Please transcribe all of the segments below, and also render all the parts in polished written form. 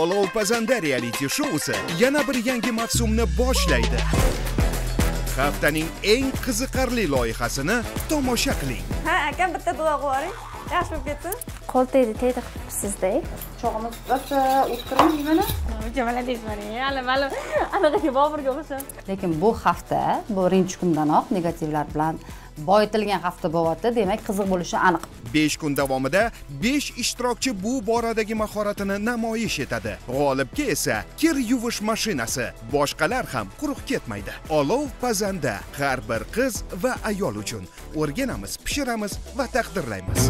Olov Pazanda reality shousi yana bir yangi mavsumni boshlaydi. Haftaning eng qiziqarli loyihasini tomosha qiling. Ha, akam bitta duo qo'ying. Yaxshi bo'lib ketdi. Qo'l tegdi, tegdi sizda. Chog'imiz bitta o'tkirib nimani? Jamaladik mana. Hali anaqa Boburga o'xshab. Lekin bu hafta, bu birinchi kundanoq negativlar bilan boyitilgan hafta bo'lyapti, demak qiziq bo'lishi aniq. 5 kun davomida 5 ishtirokchi bu boradagi mahoratini namoyish etadi. G'olibga esa kir yuvish mashinasi, boshqalar ham quruq ketmaydi. Olov Pazanda har bir qiz va ayol uchun o'rganamiz, pishiramiz va taqdirlaymiz.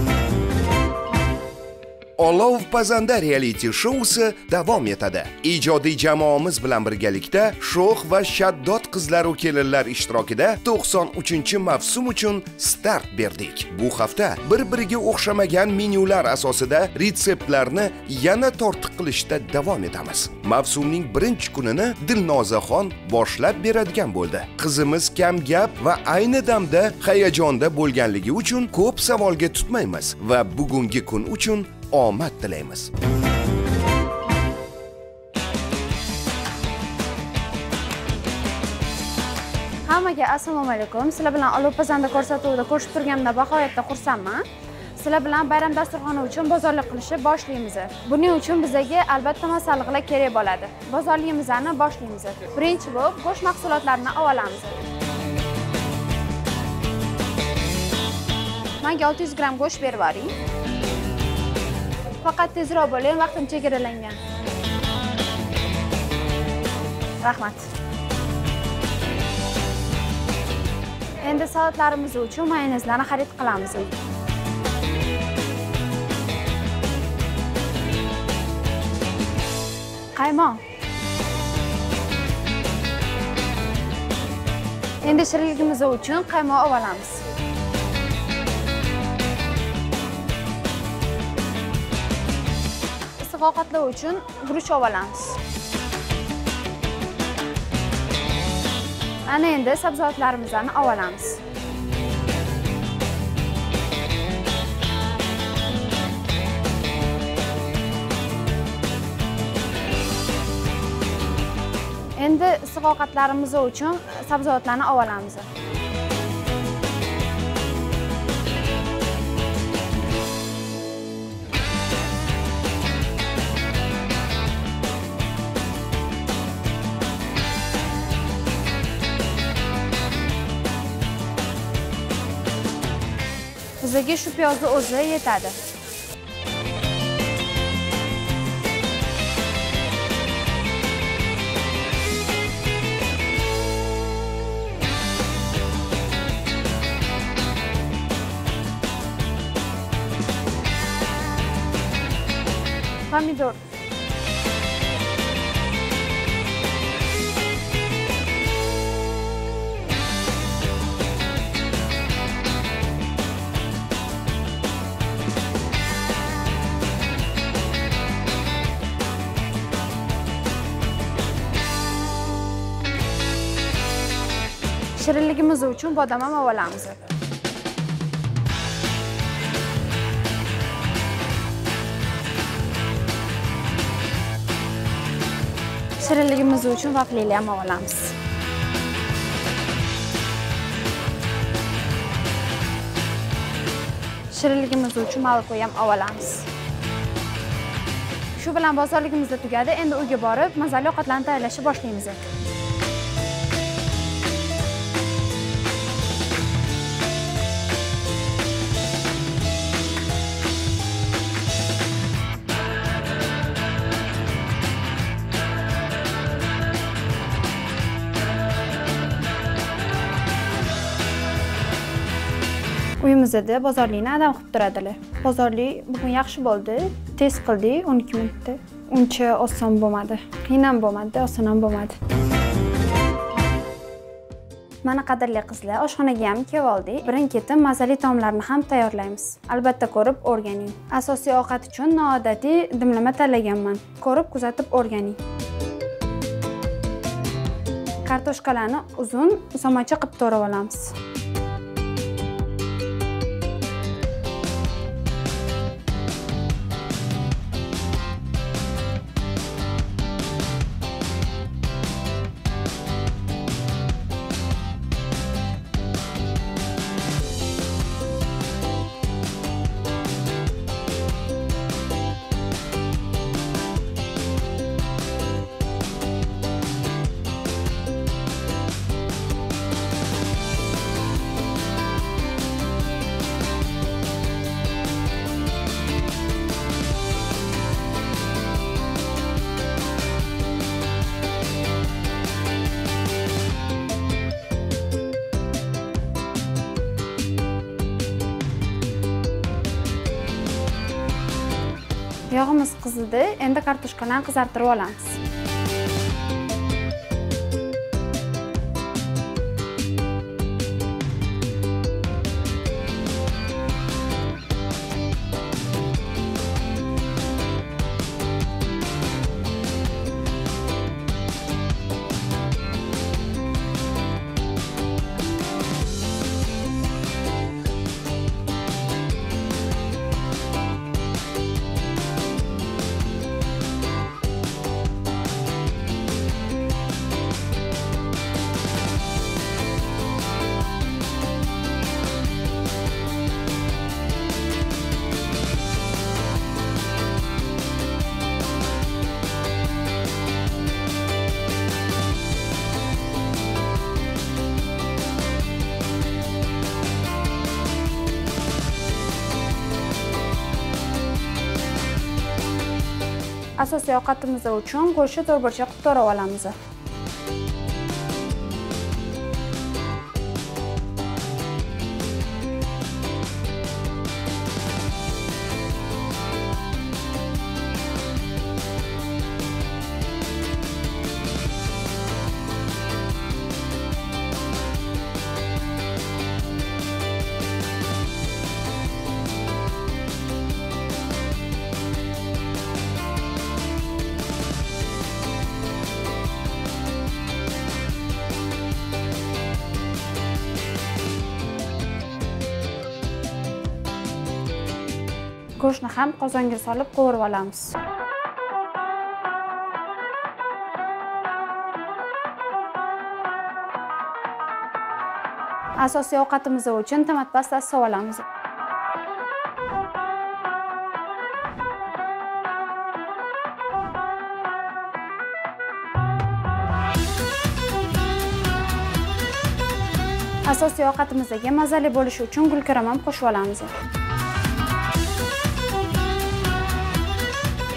Olov Pazanda reality shousi davom etadi. Ijodiy jamoamiz bilan birgalikda sho'x va shaddod qizlar va kelinlar ishtirokida 93-mavsum uchun start berdik. Bu hafta bir-biriga o'xshamagan menyular asosida retseptlarni yana tortiq qilishda davom etamiz. Mavsumning 1-kunini Dilnozaxon boshlab beradigan bo'ldi. Qizimiz kam gap va ayni damda hayajonda bo'lganligi uchun ko'p savolga tutmaymiz va bugungi kun uchun omad tilaymiz. Hammaga assalomu alaykum. Sizlar bilan Olov Pazanda ko'rsatuvida ko'rishib turganimda bahayotda xursandman. Sizlar bilan bayram dasturxoni uchun bozorlik qilishni boshlaymiz. Buning uchun bizga albatta masalliqlar kerak bo'ladi. Bozorligimizni boshlaymiz. Birinchi bo'lib go'sht mahsulotlarini olamiz. Menga 600 gram go'sht berib oling. Faqat tezroq bo'ling, vaqtim chegaralangan. Rahmat. Endi salatlarimiz uchun mayonezlarni xarid qilamiz. Qaymoq. Endi shirinligimiz uchun qaymoq olamiz. Ovqatlar uchun guruch olamiz. Ana endi sabzavotlarimizni olamiz. Endi issiq ovqatlarimiz uchun sabzavotlarni olamiz. Bizga shu piyozni o'zi yetadi. Pomidor. Shirinligimiz uchun bodam ham olamiz. Shirinligimiz uchun vaflili ham olamiz. Shirinligimiz uchun malqoy ham olamiz. Shu bilan bozorligimiz tugadi. Endi uyga borib, mazali ovqatlarni tayyorlashni boshlaymiz. Uyimizda bozorlikni adam qilib turadilar. Bozorlik bugun yaxshi bo'ldi, tez qildik 12 minutda. Uncha oson bo'lmadi, qiyin ham bo'lmadi, oson ham bo'lmadi. Mana qadrli qizlar, oshxonaga ham kelib oldik. Birin-ketin mazali taomlarni ham tayyorlaymiz. Albatta ko'rib o'rganing. Asosiy ovqat uchun noodatiy dimlama tanlaganman. Ko'rib kuzatib o'rganing. Kartoshkalarni uzun somacha qilib to'rib olamiz. Yağımız qızıdı. Endi kartuşkalarni qızartırib olamiz. Asosiy ovqatimiz uchun go'shtni to'rtburchak qilib torib olamiz. Go'shtni ham qozonga solib qovurib olamiz. Asosiy ovqatimiz uchun tomat pastasi sovib olamiz. Asosiy ovqatimizga mazali bo'lishi uchun gulkaram ham qo'shib olamiz.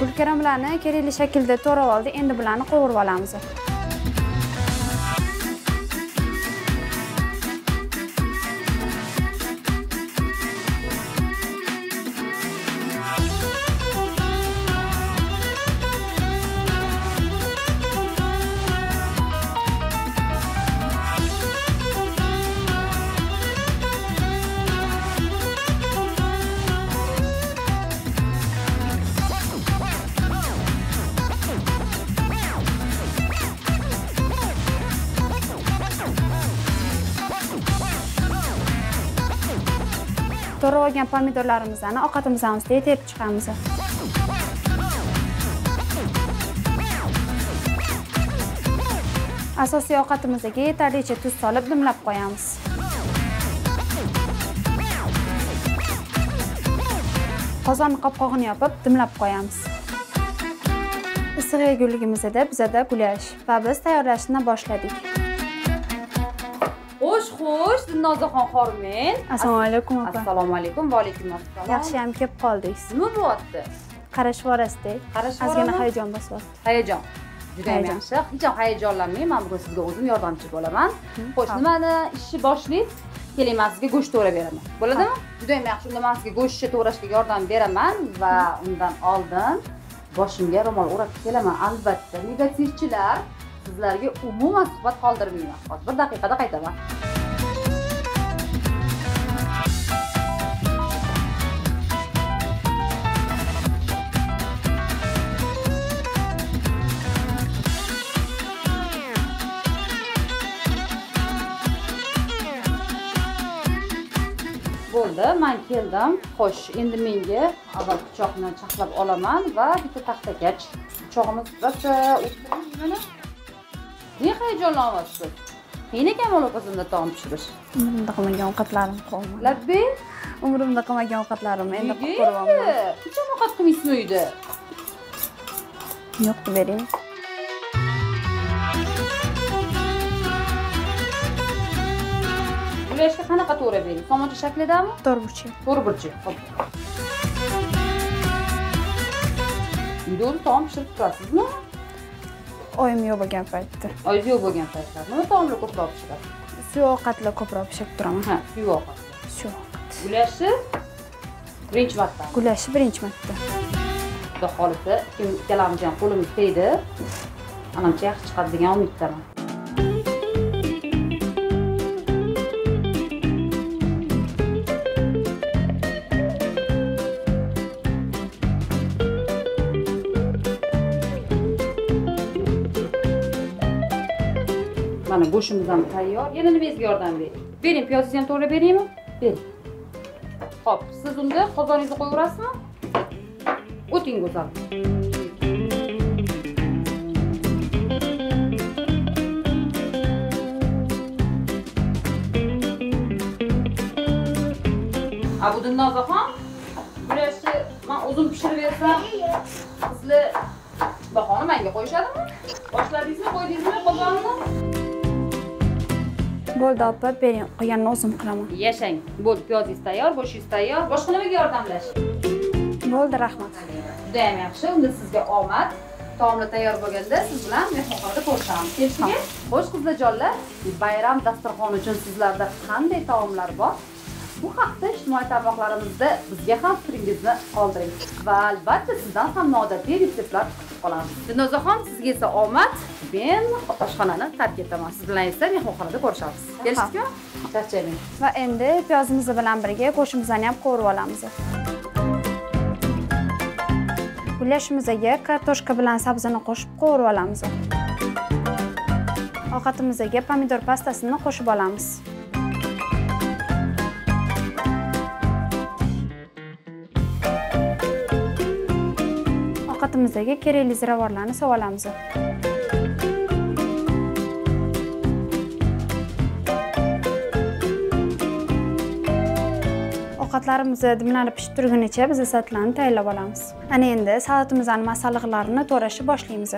Gulkaramlarni kerakli shaklda to'rab oldi. Endi bularni qovurib olamiz. To'rib olgan pomidorlarimizni ovqatimizga terib chiqamiz. Asosiy ovqatimizga yetarlicha tuz solib dimlab qo'yamiz. Qozon qopqog'ini yopib dimlab qo'yamiz. Issiq yeguligimizda bizada gulash va biz tayyorlashni boshladik. Xo'sh, Dilnozaxon xormen. Assalomu alaykum opa. Assalomu alaykum, va alaykum assalom. Yaxshi ham kelib qoldingiz. Nima bo'lyapti? Qarash borasida. Azgina hayajon bosyapti. Hayajon. Juda yaxshi. Hech qanday hayajonlanmang, men bugun sizga o'zim yordamchi bo'laman. Xo'sh, nimani ishni boshlaysiz? Keling, men sizga go'sht to'g'rab beraman. Bo'ladimi? Juda yaxshi. Unda men sizga go'shtni to'g'rashga yordam beraman va undan oldin boshimga ro'mol o'rab kelaman. Albatta, negativchilar sizlarga umuman suhbat qoldirmayman. Hozir 1 daqiqada qaytaman. Bo'ldi, men keldim. Xo'sh, endi menga avval pichoqni chaqlab olaman va bitta taxtakach pichoqimiz bitta o'ttiramiz mana. Ne heyecanlanmışsın? Yine kim olup azında tam çıkmış? Umurumda kalmayan katlarım kalmadı. Labbey? Umurumda kalmayan katlarım. Yine kurban mı? Hiç ama katkım ismiydi. Yoktu vereyim. Bu leşte kana katı vereyim. Sonucu şekli de mi? Torbuçi. Torbuçi. Doğru tam pişirip tutarsınız mı? Oyim yo'q bo'lgan paytda. Oyim yo'q bo'lgan paytda. Nima taomlar ko'proq pishirasiz? Suv ovqatlar ko'proq pishirib turaman. Ha, suv ovqatlar. Suv. Gulashi birinchi marta. Xudo xolisi ikkalamiz ham qo'limiz tegdi. Anamcha yaxshi chiqadi degan umiddaman. Mana go'shimiz ham tayyor. Yana nimasiga yordam bering? Bering, piyozni ham to'g'rab beraymi? Bering. Hop, siz unda qozoningizni qo'yaverasizmi? O'ting go'zal. Bu Dilnozaxon, bularni men o'zim pishirib bersam, sizlar bahoni menga qo'yishadimi? Boshladingizmi, qo'ydingizmi qozonni? Bo'ldi opa, bering, qolganini o'zim qilaman. Yashang. Bo'ldi, piyozingiz tayyor, bo'shingiz tayyor. Boshqa nimaga yordamlashing? Bo'ldi, rahmat. Juda ham yaxshi. Unda sizga omad. Taomlar tayyor bo'lganda siz bilan mehmonxonada ko'rishamiz. Kelishingizmi? Xo'sh, qizlarjonlar, bayram dasturxoni uchun sizlarda qanday taomlar bor? Bu haqda ijtimoiy tarmoqlarimizda bizga ham fikringizni qoldiring va albatta sizdan ham noodatiy retseptlar kutib qolamiz. Dilnozaxon, sizga esa omad. Ben oshxonani tark etaman. Siz bilan esa mehmonxonada ko'rishamiz. Kelishdikmi? Charchamang. Va endi piyozimiz bilan birga qo'shimizni ham qo'rib olamiz. Gullashimizga kartoshka bilan sabzini qo'shib qo'rib olamiz. Ovqatimizga pomidor pastasini qo'shib olamiz. Ovqatimizga kerakli ziravorlarni solib olamiz. Ovqatlarimizni dimlanib pishib turgunicha biz salatlarni tayyorlab olamiz. Ana endi salatimizning masalliqlarini to'rashni boshlaymiz.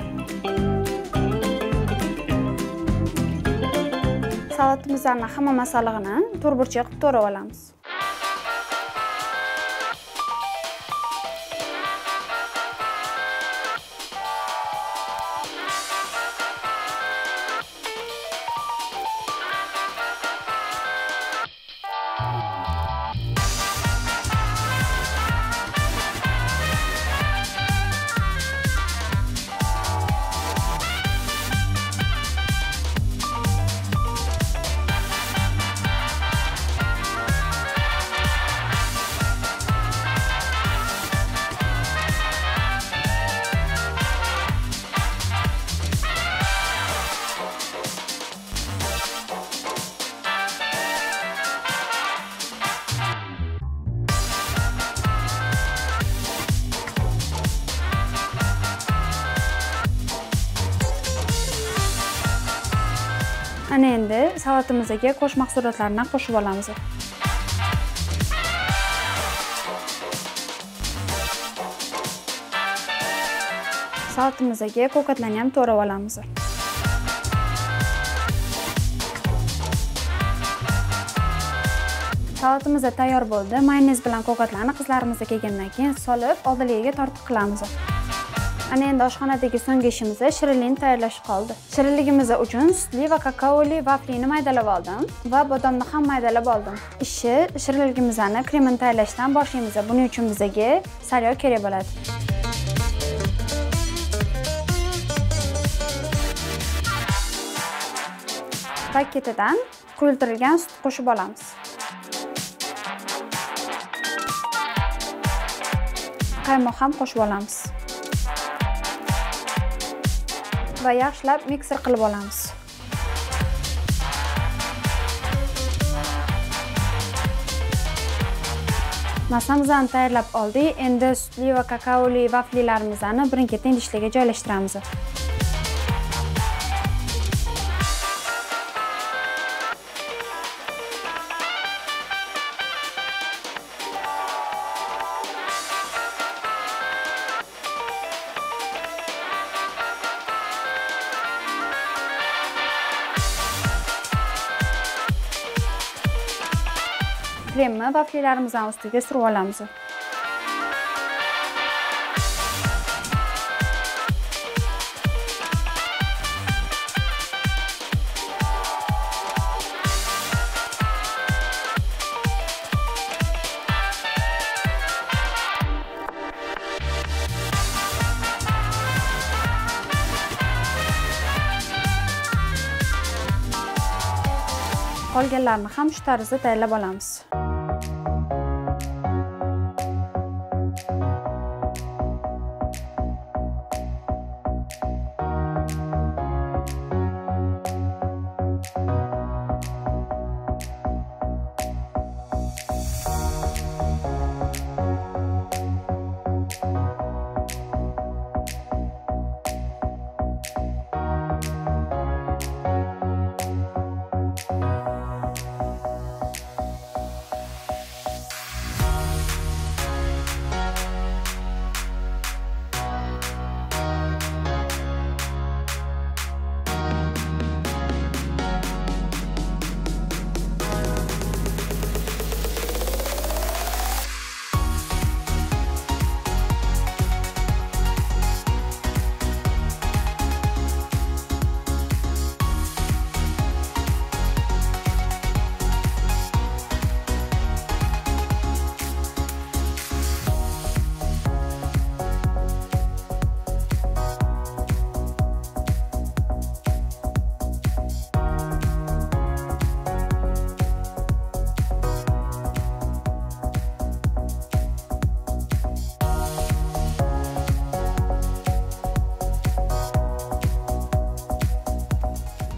Salatimizning hamma masallig'ini to'rburchak qilib to'rib olamiz. Ana endi salatimizga qo'sh mahsulotlarni qo'shib olamiz. Salatimizga ko'katlarni ham to'rib olamiz. Salatimiz tayyor bo'ldi. Mayonez bilan ko'katlarni qizlarimizga kelgandan keyin solib, oldiligiga tortiq qilamiz. Ana endi oshxonadagi so'nggi ishimiz shirinlikni tayyorlash qoldi. Shirinligimiz uchun sutli va kakaoli vaflini maydalab oldim va bodomni ham maydalab oldim. Ishi shirinligimizni kremini tayyorlashdan boshlaymiz. Buning uchun bizga saryo kerak bo'ladi. Paketidan quyultirilgan sut qo'shib olamiz. Qaymoq ham qo'shib olamiz. Va yaxshilab mikser qilib olamiz. Masamizni tayyorlab oldik. Endi sutli va kakaoli vaflilarimizni birin-ketin idishlarga joylashtiramiz. Kremni vaflilarimizning ustiga surib olamiz. qolganlarini ham shu tarzda tayyorlab olamiz.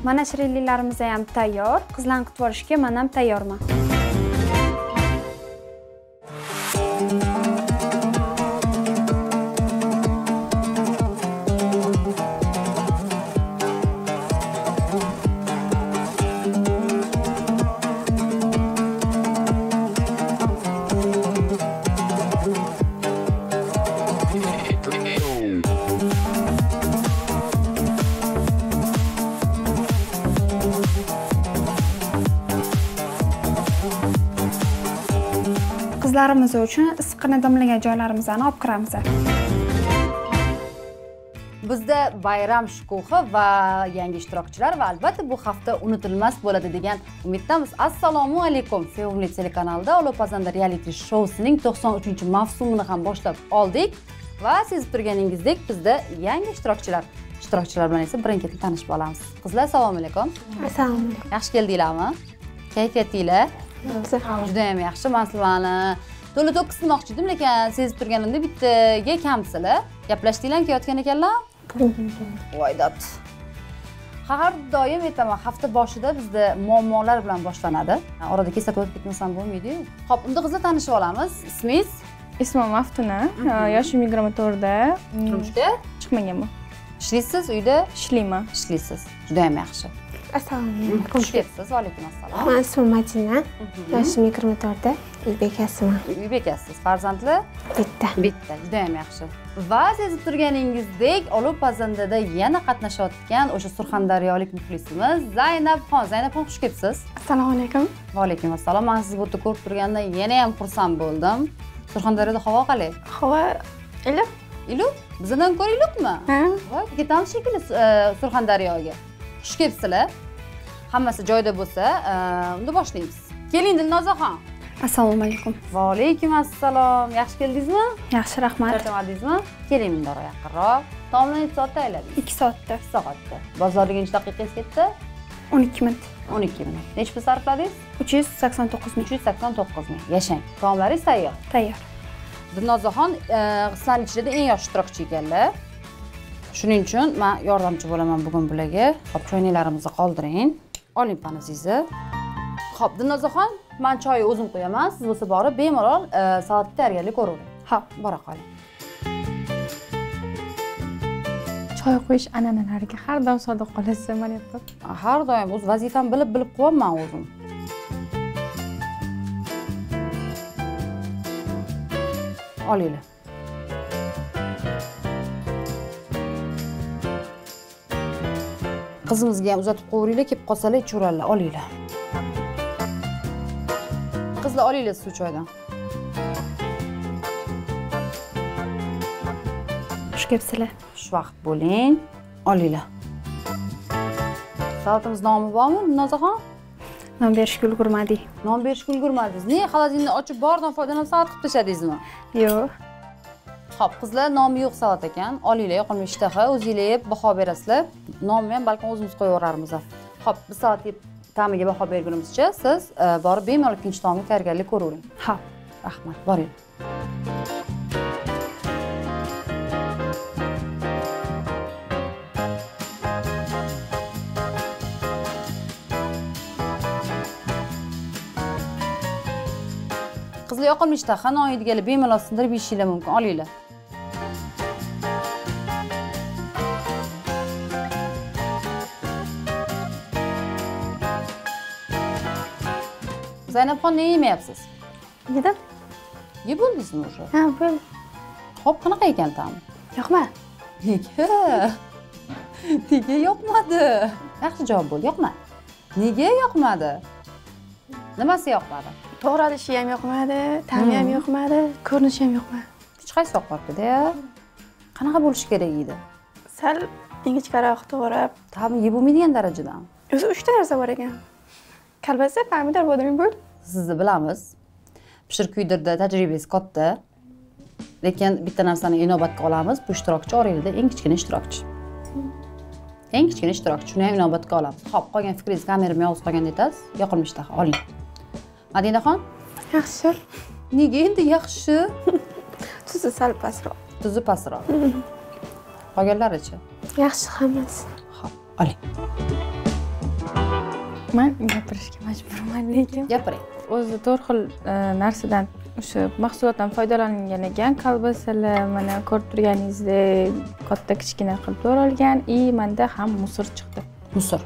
Mana shirinliklarimiz ham tayyor. Qizlanib turishga men ham tayyorman. Qizlarimiz uchun issiqni damlagan joylarimizni olib kiramiz. Bizda bayram shukuhi va yangi ishtirokchilar va albatta bu hafta unutilmas bo'ladi degan umiddamiz. Assalomu alaykum. Sevimli telekanalda Olov Pazanda reality shousining 93-mavsumini ham boshlab oldik va sezib turganingizdek bizda yangi ishtirokchilar bilan esa birin-ketin tanishib olamiz. Qizlar, assalomu alaykum. Assalomu alaykum. Yaxshi keldinglarmi? Kayfiyatinglar? Juda ham yaxshi, men sizlarni to'la to'kismoqchidim, lekin sezib turganimda bittaga kamsizlar. Gaplashdilar, kelayotgan ekanlar. Voy dot. Har doim aytaman, hafta boshida bizda muammolar bilan boshlanadi. Orada kesat o'tib ketmasam bo'lmaydi-ku. Xo'p, unda qizni tanishib olamiz. Ismingiz? Ismim Maftuna. Yoshim 24 da. Turmushga chiqmaganman. Ishlaysiz uyda? Ishlayman. Ishlaysiz. Juda ham yaxshi. Assalomu alaykum. Kepsiz, alaykum assalom. Men ismim Madina. Yoshim 24da, Uybekasiman. Uybekasiz, farzandli? Bitta. Bitta, juda ham yaxshi. Va sezib turganingizdek, Olov Pazandada yana qatnashayotgan o'sha Surxondaryolik muxlisimiz Zaynabxon. Zaynabxon, xush kelibsiz. Assalomu alaykum. Va alaykum assalom. Men sizni bu yerda ko'rib turganda yana ham xursand bo'ldim. Surxondaryoda havo qalay? Havo iliq. Iliq? Bizdan ko'ra iliqmi? Ha. Voy, ketamiz shekilli Surxondaryoga. Xush kelibsizlar. Hammasi joyida bo'lsa, unda boshlaymiz. Keling Dilnozaxon. Assalomu alaykum. Va alaykum assalom. Yaxshi keldingizmi? Yaxshi, rahmat. Tartamadingizmi? Keling mendora yaqinroq. Taomlanib soatda ayladingiz. 2 soatda, soatda. Bozorlik necha daqiqasiz ketdi? 12 minut. 12 minut. Nechta pul sarfladingiz? 389 ming. Yashang. Taomlaringiz tayyor. Tayyor. Dilnozaxon sizlarning ichida eng yosh ishtirokchi ekanlar. Shuning uchun men yordamchi bo'laman bugun bularga. Xo'p, choynaklarimizni qoldiring. Oling panazingizni. Xo'p, Dilnozaxon, men choyni o'zim qo'yaman. Siz bo'lsa borib bemalol salatni tayyorgarlik ko'ravering. Ha, bora qoling. Choy qo'yish an'analariga har doim sodiq qolasiz, mana bu. Har doim o'z vazifam bilib qo'yaman o'zim. Olinglar. Qizimizga ham uzatib qo'yinglar, kelib qolsalar ichurlar, olinglar. Qizlar, olinglar suv choydan. Xush kelibsizlar. Xush vaqt bo'ling. Olinglar. Salatimiz nomi bormi, Dilnozaxon? Non berishga ulgurmadik. Non berishga ulgurmadingiz. Ne, xolodilni ochib bordan foydalanib salat qilib tashladingizmi? Yo'q. Xo'p, qizlar, nomi yo'q salat ekan. Olinglar, yoqimli ishtaha, o'zinglar yeb baho berasizlar. Nomini ham balki o'zimiz qo'yaverarmiz. Xo'p, biz salat yeb ta'miga baho bergunimizcha siz borib bemalol ikkinchi taomni tayyorgarlik ko'ravering. Ha, rahmat, boring. Qizli yoqilmishda xana o'yidgani bemalol sindirib yeyishinglar mumkin. Olinglar. Zaynabxon, ne yemayapsiz? Yedim. Yeb bo'ldingizmi o'sha? Ha, bo'ldi. Xo'p, qanaqa ekan ta'mi? Yoqma. Nega? Nega yoqmadi? Yaxshi javob bo'ldi, yoqma. Nega yoqmadi? Nimasi yoqmadi? To'g'ralishi ham yoqmadi, ta'mi ham yoqmadi, ko'rinishi ham yoqmadi. Hech qaysi yoqmadi-da. Qanaqa bo'lishi kerak edi? Sal ingichkaroq to'g'rab, ta'mi yeb bo'lmaydigan darajadan. O'zi 3 ta narsa bor ekan. Kalbasa, pomidor, bodring bor. Sizni bilamiz. Pishirib kuydirda tajribangiz katta. Lekin bitta narsani inobatga olamiz. Bu ishtirokchi oralida eng kichkina ishtirokchi. Eng kichkina ishtirokchi, shuni ham inobatga olamiz. Xo'p, qolgan fikringiz kameramni yolg'iz qolganda aytasiz. Yoqilmishda oling. Madinaxon? Yaxshi. Nega endi yaxshi? Tuzi sal pastroq. Tuzi pastroq. Qolganlarichi? Yaxshi hammasi. Xo'p, oling. Men gapirishga majburman lekin. Gapiring. O'zi to'rt xil narsadan o'sha mahsulotdan foydalanilgan ekan. Kolbasalar mana ko'rib turganingizdek katta kichkina qilib to'ralgan va menda ham musor chiqdi. Musor,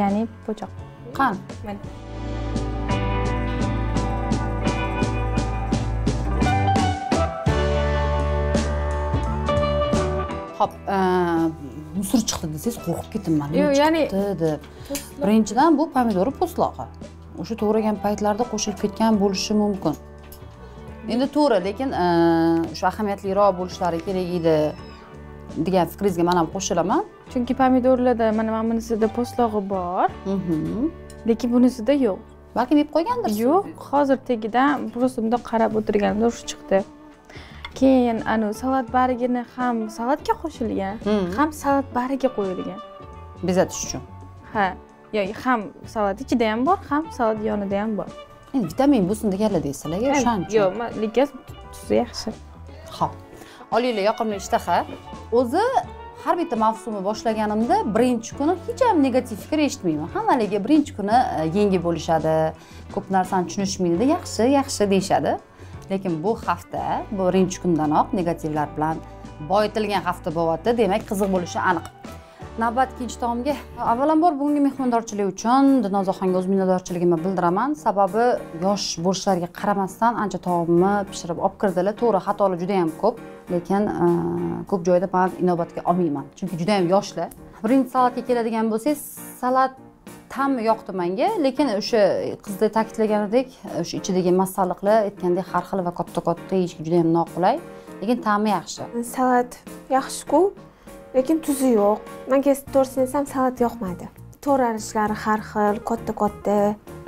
ya'ni po'choq. Qan. Xo'p, musor chiqdi desangiz qo'rqib ketdim. Yo'q, ya'ni birinchidan bu pomidor po'stlog'i. O'sha to'g'ragan paytlarda qo'shilib ketgan bo'lishi mumkin. Endi to'g'ri, lekin o'sha ahamiyatliroq bo'lishlari kerak edi degan fikringizga men ham qo'shilaman. Chunki pomidorlarda mana bunisida po'stlog'i bor. Lekin bunisida yo'q. Balki yeb qo'ygandirsiz. Yo'q, hozir tegidan prosta bundoq qarab o'tirganimda shu chiqdi. Keyin anu salat bargini ham salatga qo'shilgan, ham salat bariga qo'yilgan. Bezatish uchun. Ha, yo'q, ham salat ichida ham bor, ham salat yonida ham bor. Endi vitamin busin deganlar deysizlarga, o'shaning uchun. Yo'q, lekin tuzi yaxshi. Xo'p. Olinglar yoqimli ishtaha. O'zi har bitta mavsumni boshlaganimda birinchi kuni hech ham negativ fikr eshitmayman. Hammaliga birinchi kuni yengil bo'lishadi, ko'p narsani tushunishmaydi, yaxshi, yaxshi deyshadi. Lekin bu hafta, bu birinchi kundanoq negativlar bilan boyitilgan hafta bo'lyapti, demak qiziq bo'lishi aniq. Navbat ikkinchi taomga. Avvalambor bugungi mehmondorchilik uchun Dilnozaxonga o'z minnatdorchiligimni bildiraman. Sababi yosh bo'lishlariga qaramasdan ancha taomni pishirib olib kirdilar. To'g'ri, xatolar juda ham ko'p, lekin ko'p joyda men inobatga olmayman, chunki juda ham yoshlar. Birinchi salatga keladigan bo'lsangiz, salat tam yoqdi menga, lekin o'sha qizda ta'kidlaganidek, o'sha ichidagi masalliqlar aytgandek har xil va katta-katta yeyishga juda ham noqulay, lekin ta'mi yaxshi. Salat yaxshi-ku, lekin tuzi yo'q. Menga to'g'risini aytsam, salat yoqmadi. To'ranishlari har xil, katta-katta,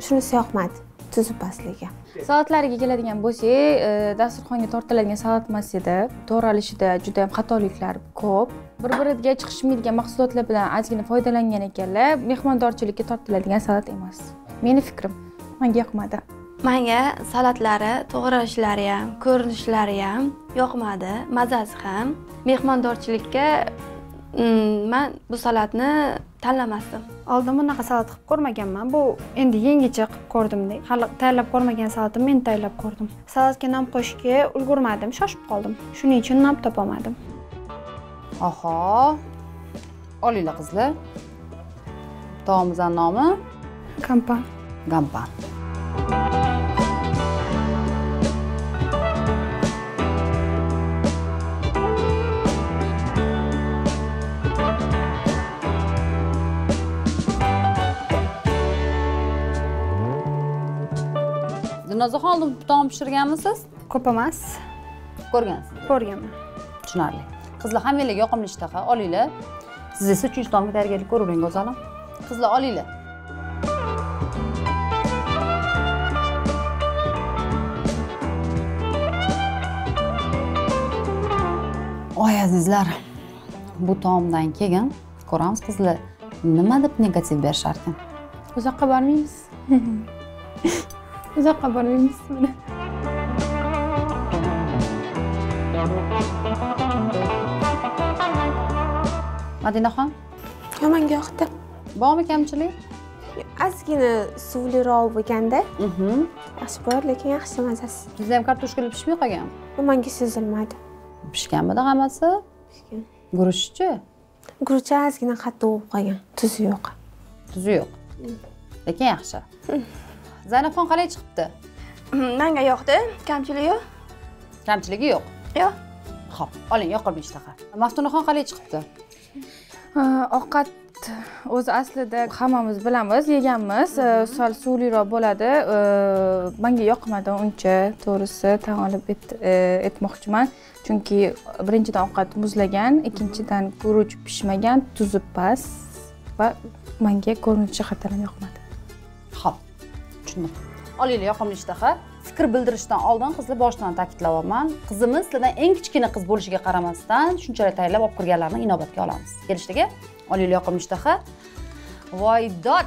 shunisi yoqmadi. Tuzi pastligi. Salatlariga keladigan bo'lsak, dasturxonga tortiladigan salat masida to'ralishida juda ham xatoliklar ko'p. Bir-biriga chiqishmaydigan mahsulotlar bilan ozgina foydalangan ekanlar, mehmondorchilikka tortiladigan salat emas. Meni fikrim, menga yoqmadi. Menga salatlari, to'g'ralishlari ham, ko'rinishlari ham yoqmadi, mazasi ham. Mehmondorchilikka men bu salatni tanlamasdim. Oldin bunaqa salat qilib ko'rmaganman. Bu endi yangicha qilib ko'rdimda. Hali tayyorlab ko'rmagan salatimni men tayyorlab ko'rdim. Salatga nam qo'shishga ulgurmadim, shoshib qoldim. Shuning uchun nam topa olmadim. Aha. Olinglar qizlar. Taomimizning nomi Gampan. Gampan. Dilnozaxon, taom pishirganmisiz? Ko'p emas. Ko'rgansiz? Ko'rganman. Tushunarli. Qizlar, hammalarga yoqimli ishtaha. Olinglar. Siz esa 3-chi taomga tayyorgarlik ko'ravering, go'zalim. Qizlar, olinglar. Oy azizlar, bu taomdan keyin ko'ramiz qizlar nima deb negativ berishar ekan. Uzakka varmayız. Uzakka varmayız. Madinaxon? Yomanga yoqdi. Bormi kamchilik? Ozgina suvliroq bo'lganda. Yaxshi bor, lekin yaxshi mazasi. Bizda ham kartoshkali pishmay qolgan. Menga sezilmadi. Pishganmidi hammasi? Pishgan. Guruchchi? Guruch ozgina qattiq bo'lib qolgan. Tuzi yo'q. Tuzi yo'q. Lekin yaxshi. Zaynabxon qalay chiqibdi? Menga yoqdi. Kamchiligi yo'q. Kamchiligi yo'q. Yo'q. Xo'p, oling yoqilmi ishtaha. Maftunaxon qalay chiqibdi? Ovqat o'zi aslida hammamiz bilamiz, yeganmiz, sal suvliroq bo'ladi. Menga yoqmadi uncha, to'g'risi ta'olib etmoqchiman. Chunki birinchidan ovqat muzlagan, ikkinchidan guruch pishmagan, tuzi past va menga ko'rinishi xatarli yoqmadi. Xo'p, tushundim. Olaylik yoqimli ishtaha. Fikr bildirishdan oldin qizni boshdan ta'kidlayman. Qizimiz sizdan eng kichkina qiz bo'lishiga qaramasdan shunchalik tayyorlab olib kirganlarni inobatga olamiz. Kelishdagi olaylik yoqimli ishtaha. Voy dod.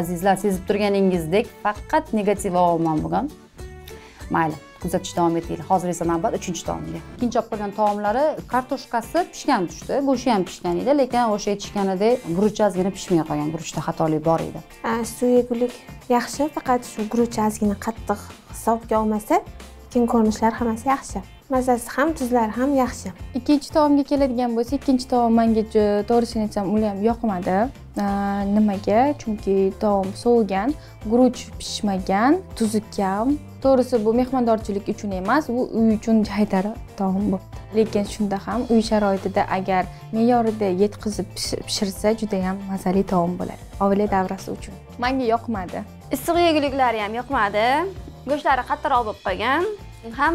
Azizlar, sezib turganingizdek, faqat negativ ovqatman bugun. Mayli, kuzatishni davom eting. Hozir esa navbat 3-taomga. Ikkinchi olib qolgan taomlari kartoshkasi pishgan tushdi. Go'shi ham pishgan edi, lekin o'sha aytishganidek guruch ozgina pishmay qolgan. Guruchda xatolik bor edi. Suyuqlik yaxshi, faqat shu guruch ozgina qattiq hisobga olmasa, lekin ko'rinishlar hammasi yaxshi. Mazasi ham, tuzlari ham yaxshi. Ikkinchi taomga keladigan bo'lsa, ikkinchi taom menga to'g'risini aytsam, uni ham yoqmadi. Nimaga? Chunki taom sovigan, guruch pishmagan, tuzi kam. To'g'risi bu mehmondorchilik uchun emas, bu uy uchun jaydari taom bo'pti. Lekin shunda ham uy sharoitida agar me'yorida yetkazib pishirsa, juda ham mazali taom bo'ladi. Oila davrasi uchun. Menga yoqmadi. Issiq yeguliklari ham yoqmadi. Go'shtlari qattiqroq bo'lib qolgan, ham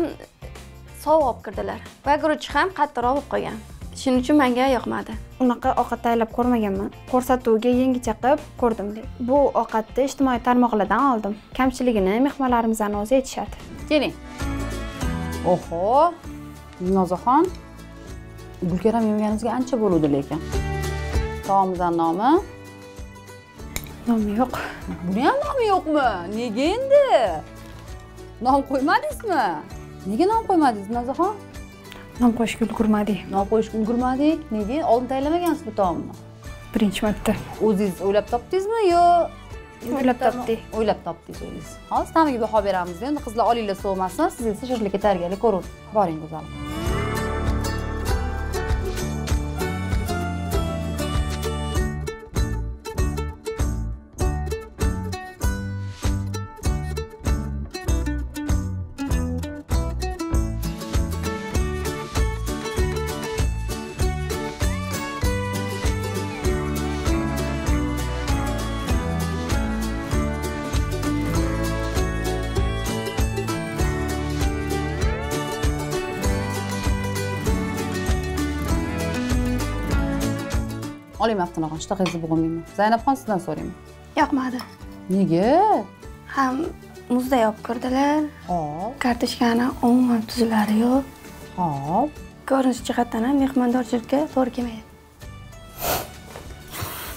sovuq olib kirdilar va guruch ham qattiqroq bo'lib qolgan. Shuning uchun menga yoqmadi. Unaqa ovqat tayyorlab ko'rmaganman. Ko'rsatuvga yangi chaqib ko'rdim. Bu ovqatni ijtimoiy tarmoqlardan oldim. Kamchiligini mehmonlarimizdan o'zi aytishadi. Keling. Oho. Dilnozaxon. Bulgaram yeganingizga ancha bo'ldi lekin. Taomimizning nomi? Nomi yo'q. Buni ham nomi yo'qmi? Nega endi? Nom qo'ymadingizmi? Nega nom qo'ymadingiz, Dilnozaxon? Nom qo'yishga ulgurmadik. Nom qo'yishga ulgurmadik. Nega? Oldin tayyorlamagansiz bu taomni. Birinchi marta. O'zingiz o'ylab topdingizmi yo o'ylab topdingiz? O'ylab topdingiz o'zingiz. Hozir tamiga baho beramiz. Endi qizlar olinglar sovumasin, siz esa shirlikka tayyorgarlik ko'ring. Boring go'zal. Olim Maftunaxon, ishtahangizni bo'g'mayman. Zaynabxon sizdan so'rayman. Yoqmadi. Nega? Ham muzda yopib kirdilar. Hop. Kartoshkani umuman tuzlari yo'q. Hop. Ko'rinish jihatdan ham mehmondorchilikka to'g'ri kelmaydi.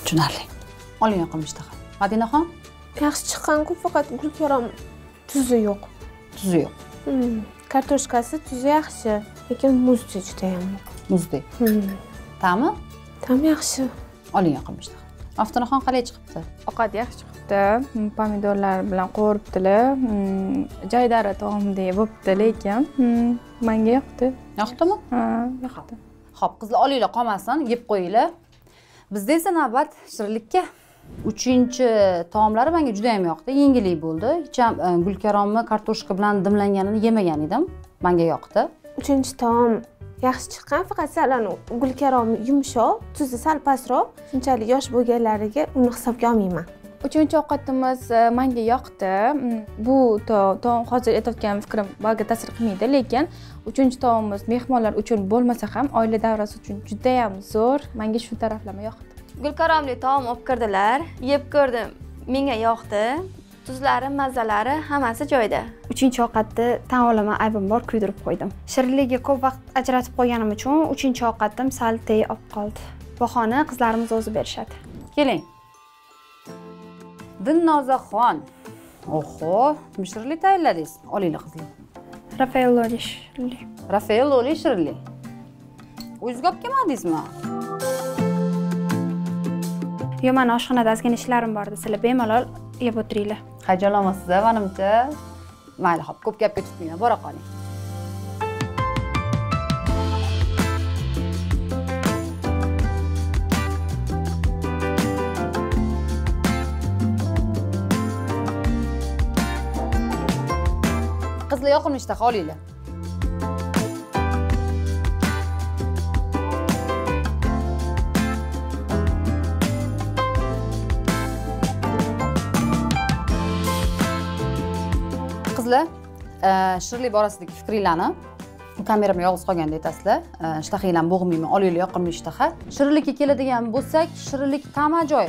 Tushunarli. Olim yoqimli ishtaha. Madinaxon? Yaxshi chiqqan-ku, faqat gulkaram tuzi yo'q. Tuzi yo'q. Kartoshkasi tuzi yaxshi, lekin muzda juda ham. Muzda. Ta'mi? Tam yaxshi. Oling yoqimishdi. Maftunaxon qalay chiqibdi? Ovqat yaxshi chiqibdi. Pomidorlar bilan qovuribdilar. Jaydari taomdek bo'pti, lekin menga yoqdi. Yoqdimi? Ha, yoqdi. Xo'p, qizlar olinglar qolmasin, yeb qo'yinglar. Bizda esa navbat shirinlikka. 3-chi taomlari menga juda ham yoqdi. Yengillik bo'ldi. Hech ham gulkaromni kartoshka bilan dimlanganini yemagan edim. Menga yoqdi. 3-chi taom yaxshi chiqqan, faqat salani gulkarom yumshoq, tuzi sal pastroq. Shunchalik yosh bo'lganlariga uni hisobga olmayman. 3-chi ovqatimiz menga yoqdi. Bu taom hozir aytayotgan fikrim balki ta'sir qilmaydi, lekin 3-chi taomimiz mehmonlar uchun bo'lmasa ham oila davrasi uchun juda ham zo'r. Menga shu taraflama yoqdi. Gulkaromli taom olib kirdilar, yeb ko'rdim. Menga yoqdi. Tuzlari, mazalari hammasi joyida. 3-chi ovqatni tan olaman, aybim bor, kuydirib qo'ydim. Shirinligiga ko'p vaqt ajratib qo'yganim uchun 3-chi ovqatim sal tey olib qoldi. Bahoni qizlarimiz o'zi berishadi. Keling. Dilnozaxon. Oho, müşterili tayladis. Olili kızım. Raffaello lişirli. Raffaello lişirli. Uzgab kim adiz mi? Yoman aşkına dazgın işlerim vardı. Sile bemalol yabotriyle. Hacalama size vanımca. Maalesef kop kapı tutmayın. Barakani. Kızla yakın iştah haliyle. Kızla, şirli barasındaki fikirlerini, kameramı yalnız koyan deytasla, iştahıyla boğmayımı, alıyla yakın iştahı. Şirlikki keladigan bo'lsak, şirlik tamam joy.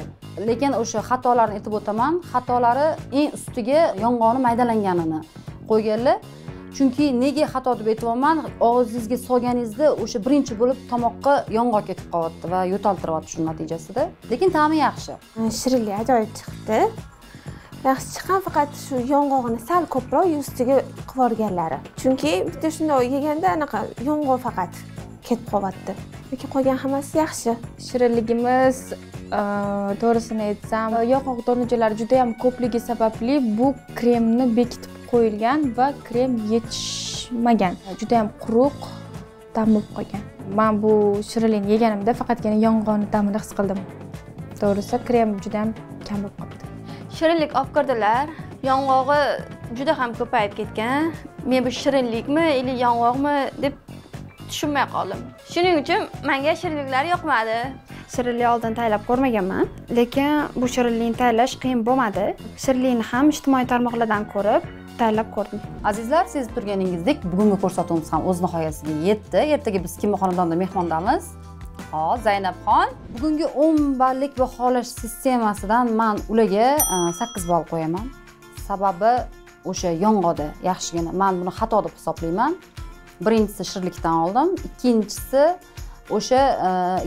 Lekin o'sha xatolarni aytib o'taman, xatolari eng ustiga yong'oni maydalanganini qo'yganlar. Chunki nega xato deb aytaman, og'zingizga solganingizda o'sha birinchi bo'lib tomoqqa yong'oq ketib qolyapti va yo'taltiryapti shu natijasida. Lekin ta'mi yaxshi. Shirinlik ajoyib chiqdi. Yaxshi chiqqan, faqat shu yong'oqni sal ko'proq ustiga qilib o'rganlari. Chunki bitta shunday yeganda anaqa yong'oq faqat ketib qolyapti. Lekin qolgan hammasi yaxshi. Shirinligimiz to'g'risini aytsam, yong'oq donuchalari juda ham ko'pligi sababli bu kremni bekitib qo'yilgan va krem yetishmagan. Juda ham quruq ta'm bo'lib qolgan. Men bu shirinlikni yeganimda faqatgina yong'oqni ta'mini his qildim. To'g'risi, krem juda ham kam bo'lib qoldi. Shirinlik olib kirdilar, yong'oqi juda ham ko'payib ketgan. Men bu shirinlikmi yoki yong'oqmi deb tushunmay qoldim. Shuning uchun menga shirinliklar yoqmadi. Shirinlikni oldin taylab ko'rmaganman, lekin bu shirinlikni taylash qiyin bo'lmadi. Shirinlikni ham ijtimoiy tarmoqlardan ko'rib taylab ko'rdim. Azizlar, siz turganingizdek bugungi ko'rsatuvimiz ham o'z nihoyasiga yetdi. Ertaga biz kim xonadonda mehmondamiz? Xo'p, Zaynabxon. Bugungi 10 ballik baholash sistemasidan men ularga 8 ball qo'yaman. Sababi o'sha yong'oqda yaxshigina. Men buni xato deb hisoblayman. Birinchisi shirlikdan oldim, ikkinchisi o'sha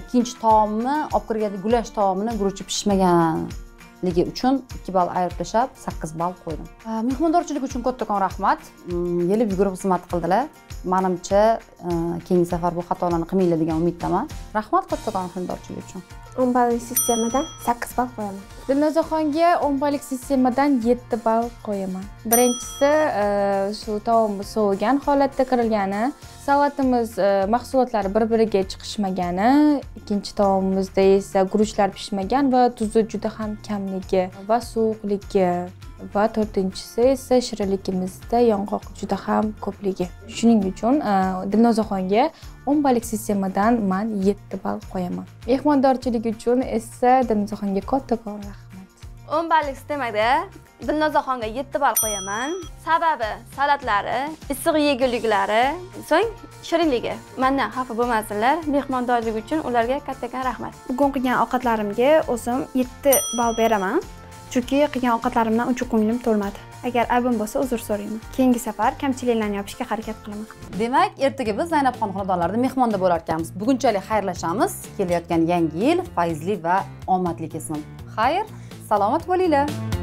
ikkinchi taomni olib kirgan gulash taomini guruchi pishmagan ligi uchun 2 ball ayirlashib 8 ball qo'ydim. Mehmondorchilik uchun kattakon rahmat. Yelib yugurib xizmat qildilar. Menimcha keyingi safar bu xatolarni qilmaylar degan umiddaman. Rahmat kattakon mehmondorchilik uchun. 10 ballik sistemadan 8 ball qo'yaman. Dilnozaxonga 10 ballik sistemadan 7 ball qo'yaman. Birinchisi shu taomni sovigan holatda kirilgani, salatimiz mahsulotlari bir-biriga chiqishmagani, ikkinchi taomimizda esa guruchlar pishmagan va tuzi juda ham kamligi va sovuqligi va to'rtinchisi esa shirinligimizda yong'oq juda ham ko'pligi. Shuning uchun Dilnozaxonga 10 ballik sistemadan men 7 ball qo'yaman. Mehmondorchilik uchun esa Dilnozaxonga kattakon rahmat. 10 ballik sistemada Dilnozaxonga 7 ball qo'yaman. Sababi salatlari, issiq yeguliklari, so'ng shirinligi. Mendan xafa bo'lmasinlar. Mehmondorchilik uchun ularga kattakon rahmat. Bugun qilgan ovqatlarimga o'zim 7 ball beraman. Chunki qilgan ovqatlarimdan uncha ko'nglim to'lmadi. Agar aybim bo'lsa, uzr so'rayman. Keyingi safar kamchiliklarni yopishga harakat qilaman. Demak, ertaga biz Zaynabxon xonadonlarida mehmonda bo'lar ekanmiz. Bugunchalik xayrlashamiz. Kelayotgan yangi yil fayzli va omadli kechsin. Xayr, salomat bo'linglar.